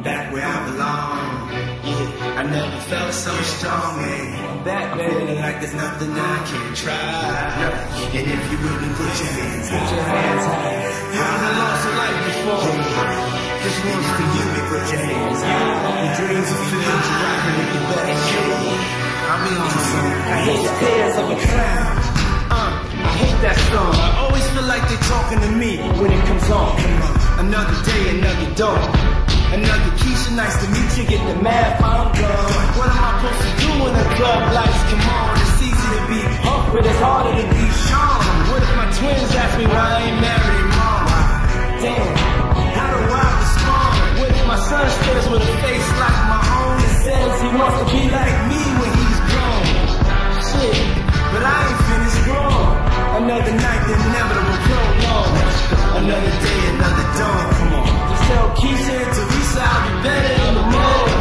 Back where I belong, yeah. I never felt so strong, man. I'm feeling like there's nothing I can try. And if you wouldn't put your hands high. I've lost a life before. Yeah. This one's for you, to put your hands high. Your dreams are filled, you're rocking with the best. I'm in on something. I hate the tears of a clown. I hate that song. I always feel like they're talking to me when it comes on. Another day, another dawn. Another Keisha, nice to meet you, get the math, I'm gone. What am I supposed to do when the club lights come on? It's easy to be hump, but it's harder to be strong. What if my twins ask me why I ain't married, mom? Damn, how do I respond? What if my son stares with a face like my own and says he wants to be like me when he's grown? Shit, but I ain't finished grown. Another night, the inevitable prolong. Another day, another dawn, come on. Just tell Keisha and Teresa I'll be better in the morning.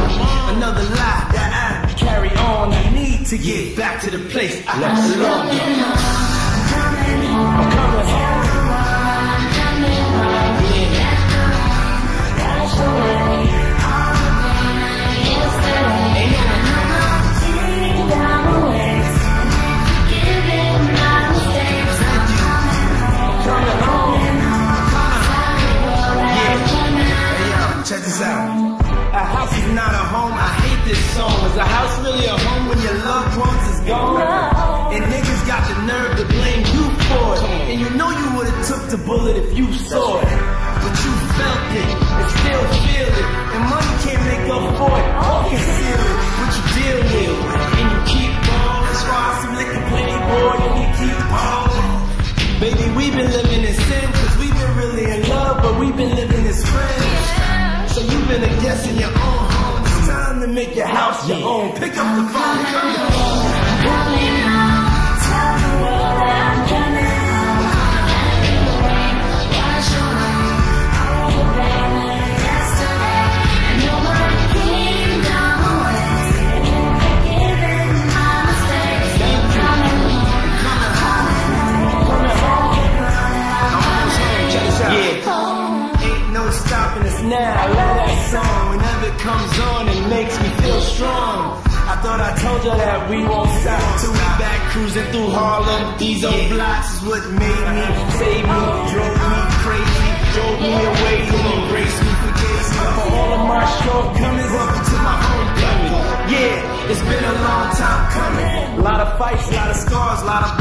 Another lie that I carry on. I need to get back to the place I belong. Check this out. A house is not a home, I hate this song. Is a house really a home when your loved ones is gone? And niggas got the nerve to blame you for it. And you know you would've took the bullet if you saw it. But you felt it, and still feel it. And money can't make up for it, or conceal it. What you deal with, and you keep on. That's why I some liquor plenty, boy, and you keep on. Baby, we've been living in sin, cause we've been really in love, but we've been living as friends. So you've been a guest in your own home. It's time to make your house your own. Pick up the phone, come home. Coming home, tell the world that I'm coming home. Let it rain, wash away all the pain of yesterday. I know my kingdom awaits, and you're forgiving my mistakes. I'm coming home, coming home, coming home. Yeah, ain't no stopping us now. I love that song. Whenever it comes on, it makes me feel strong. I thought I told you that we won't stop till we back cruising through Harlem. These old blocks is what made me, saved me, drove me crazy, drove me away. Come on, grace me, forgive me for all of my shortcomings. Welcome to my homecoming. Yeah, it's been a long time coming. A lot of fights, a lot of scars, a lot of